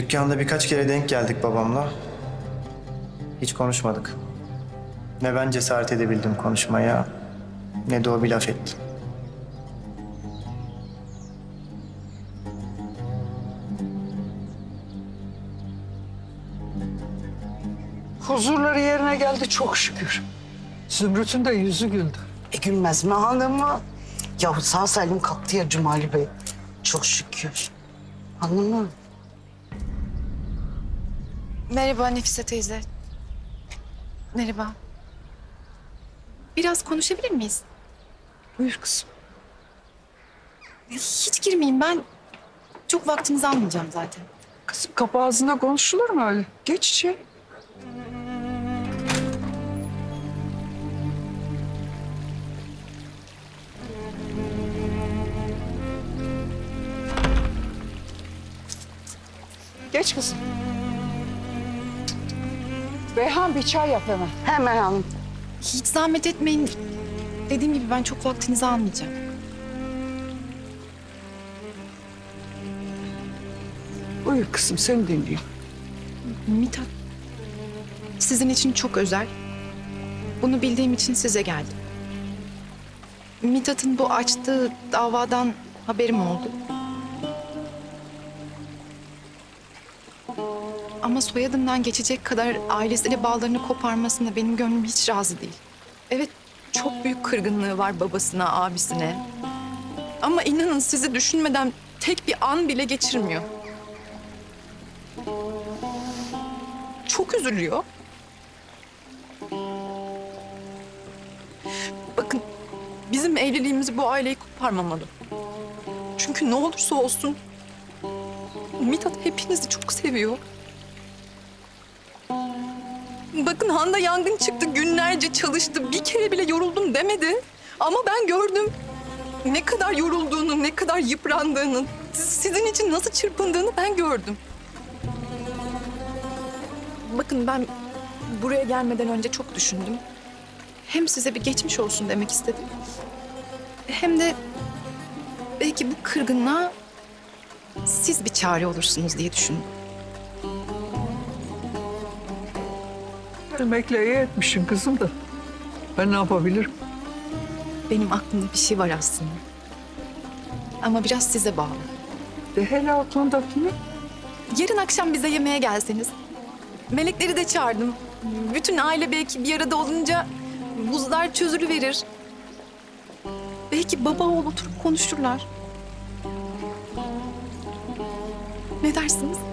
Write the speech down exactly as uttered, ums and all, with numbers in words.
Dükkanda birkaç kere denk geldik babamla. Hiç konuşmadık. Ne ben cesaret edebildim konuşmaya, ne de o bir laf etti. Huzurları yerine geldi çok şükür. Zümrüt'ün de yüzü güldü. E gülmez mi hanımı? Yahu sağ salim kalktı ya Cumali Bey. Çok şükür. Hanımı. Merhaba Nefise teyze. Merhaba. Biraz konuşabilir miyiz? Buyur kızım. Hiç girmeyeyim ben. Çok vaktinizi almayacağım zaten. Kızım kapı ağzına konuşulur mu öyle? Geç içeri. Geç kızım. Beyhan bir çay yap hemen. Hemen hanım. Hiç zahmet etmeyin. Dediğim gibi ben çok vaktinizi almayacağım. Buyur kızım seni dinleyeyim. Mithat sizin için çok özel. Bunu bildiğim için size geldim. Mithat'ın bu açtığı davadan haberim oldu. Ama soyadımdan geçecek kadar ailesiyle bağlarını koparmasına benim gönlüm hiç razı değil. Evet, çok büyük kırgınlığı var babasına, abisine. Ama inanın sizi düşünmeden tek bir an bile geçirmiyor. Çok üzülüyor. Bakın, bizim evliliğimizi bu aileyi koparmamalı. Çünkü ne olursa olsun Mithat hepinizi çok seviyor. Bakın Han'da yangın çıktı, günlerce çalıştı. Bir kere bile yoruldum demedi. Ama ben gördüm ne kadar yorulduğunu, ne kadar yıprandığını, sizin için nasıl çırpındığını ben gördüm. Bakın ben buraya gelmeden önce çok düşündüm. Hem size bir geçmiş olsun demek istedim. Hem de belki bu kırgınlığa siz bir çare olursunuz diye düşündüm. Demekle iyi etmişim kızım da. Ben ne yapabilirim? Benim aklımda bir şey var aslında. Ama biraz size bağlı. De hele aklında kimi? Yarın akşam bize yemeğe gelseniz. Melekleri de çağırdım. Bütün aile belki bir arada olunca buzlar çözülüverir. Belki baba oğul oturup konuşurlar. Ne dersiniz?